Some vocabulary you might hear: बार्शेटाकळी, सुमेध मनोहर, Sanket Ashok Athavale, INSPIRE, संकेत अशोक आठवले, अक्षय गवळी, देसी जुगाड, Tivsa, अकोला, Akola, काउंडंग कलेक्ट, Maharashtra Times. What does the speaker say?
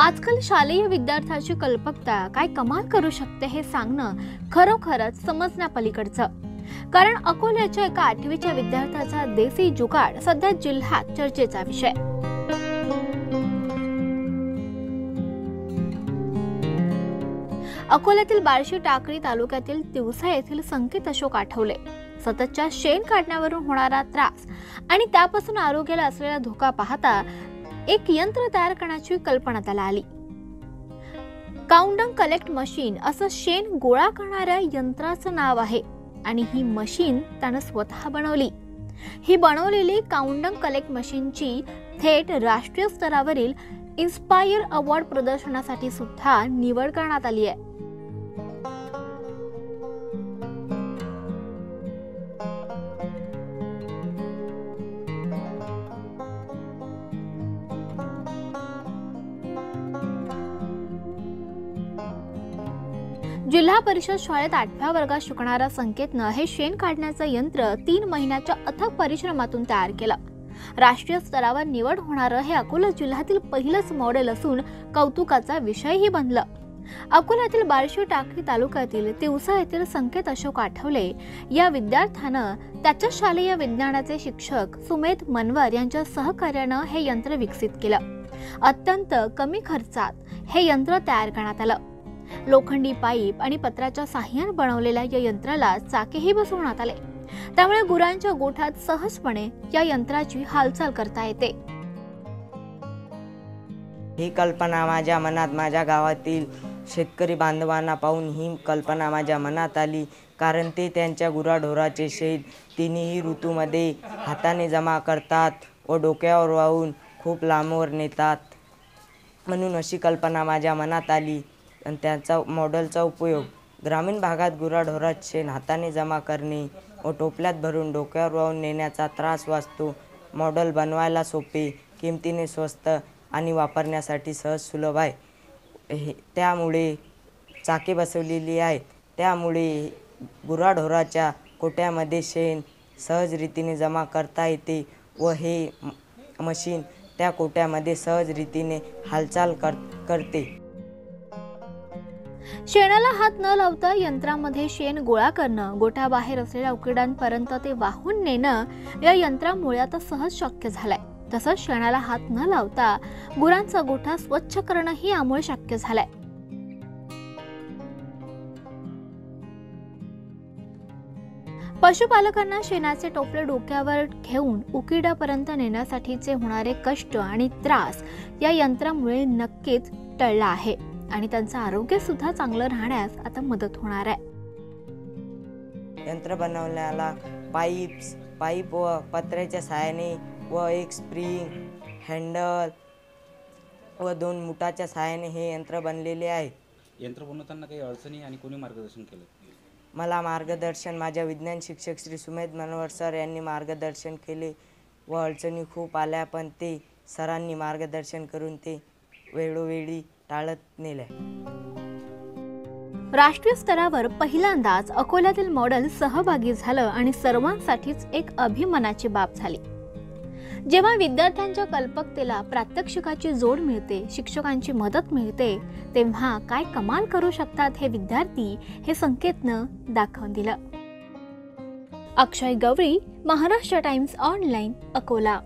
आजकाल शालेय विद्यार्थ्याची कल्पकता काय कमाल करू शकते हे सांगणं खरोखरच समजण्यापलीकडचं. कारण अकोल्याच्या एका 8वीच्या विद्यार्थ्याचा देसी जुगाड सध्या जिल्ह्यात चर्चेचा विषय. अकोल्यातील बार्शेटाकळी तालुक्यातील तिवसा येथील संकेत अशोक आठवले सततच्या शेण काढण्यावरून होणारा त्रास आणि त्यापासून आरोग्याला असलेला धोका पाहता एक यंत्र तयार करण्याची कल्पना त्याला आली. काउंडंग कलेक्ट मशीन असं शेण गोळा करणाऱ्या यंत्राचं नाव आहे आणि ही मशीन त्यानं स्वतः बनवली. ही बनवलेली काउंडंग कलेक्ट मशीनची थेट राष्ट्रीय स्तरावरील INSPIRE अवॉर्ड प्रदर्शनासाठी सुद्धा निवड करण्यात आली आहे. जिल्हा परिषद शाळेत 8व्या वर्गात शिकणारा संकेतनं हे शेण काढण्याचं यंत्र 3 महिन्याच्या अथक परिश्रमातून तयार केलं. राष्ट्रीय स्तरावर निवड होणारं हे अकोला जिल्ह्यातील पहिलंच मॉडेल असून कौतुकाचा विषयही बनलं. अकोल्यातील बार्शेटाकळी तालुक्यातील तिवसा येथील संकेत अशोक आठवले या विद्यार्थ्यानं त्याच्या शालेय विज्ञानाचे शिक्षक सुमेध मनोहर यांच्या सहकार्यानं हे यंत्र विकसित केलं. अत्यंत कमी खर्चात हे यंत्र तयार करण्यात आलं. लोखंडी पाईप आणि पत्राच्या साह्याने बनवलेल्या या यंत्राला चाकेही बसवण्यात आले, त्यामुळे गुरांच्या गोठ्यात सहजपणे या यंत्राची हालचाल करता येते. ही कल्पना माझ्या मनात माझ्या गावातील शेतकरी बांधवांना पाहून ही कल्पना माझ्या मनात आली, कारण ते त्यांच्या गुराढोराचे शेण तिन्ही ऋतूमध्ये हाताने जमा करतात व डोक्यावर वाहून खूप लांबवर नेतात, म्हणून अशी कल्पना माझ्या मनात आली. आणि त्यांचा मॉडेलचा उपयोग ग्रामीण भागात गुराढोरात शेण हाताने जमा करणे व टोपल्यात भरून डोक्यावर वाहून नेण्याचा त्रास वाचतो. मॉडेल बनवायला सोपे, किमतीने स्वस्त आणि वापरण्यासाठी सहज सुलभ आहे. त्यामुळे चाके बसवलेली आहेत, त्यामुळे गुराढोराच्या कोट्यामध्ये शेण सहज रीतीने जमा करता येते व हे मशीन त्या कोट्यामध्ये सहज रीतीने हालचाल करते. शेणाला हात न लावता यंत्रामध्ये शेण गोळा करणं, गोठ्याबाहेर असलेल्या उकिडांपर्यंत ते वाहून नेणं या यंत्रामुळे आता सहज शक्य झालंय. तसंच शेणाला हात न लावता गुरांचा गोठा स्वच्छ करणंही यामुळे शक्य झालंय. पशुपालकांना शेणाचे टोपले डोक्यावर घेऊन उकिडापर्यंत नेण्यासाठीचे होणारे कष्ट आणि त्रास या यंत्रामुळे नक्कीच टळला आहे आणि त्यांचं आरोग्य सुद्धा चांगलं राहण्यास आता मदत होणार आहे. यंत्र बनवण्याला पाईप व पत्र्याच्या साहाय्याने व एक स्प्रिंग हँडल व 2 मुठाच्या साहाय्याने हे यंत्र बनलेले आहे. यंत्र बनवताना काही अडचणी आणि कोणी मार्गदर्शन केलं? मला मार्गदर्शन माझ्या विज्ञान शिक्षक श्री सुमेध मनोहर सर यांनी मार्गदर्शन केले व अडचणी खूप आल्या, पण ते सरांनी मार्गदर्शन करून ते वेळोवेळी टाळत नेले. राष्ट्रीय स्तरावर पहिल्यांदाच अकोल्यातील मॉडेल सहभागी झालं आणि सर्वांसाठीच एक अभिमानाची बाब झाली. जेव्हा विद्यार्थ्यांच्या कल्पकतेला प्रात्यक्षिकाची जोड मिळते, शिक्षकांची मदत मिळते, तेव्हा काय कमाल करू शकतात हे विद्यार्थी हे संकेतनं दाखवून दिलं. अक्षय गवळी, Maharashtra Times online, अकोला.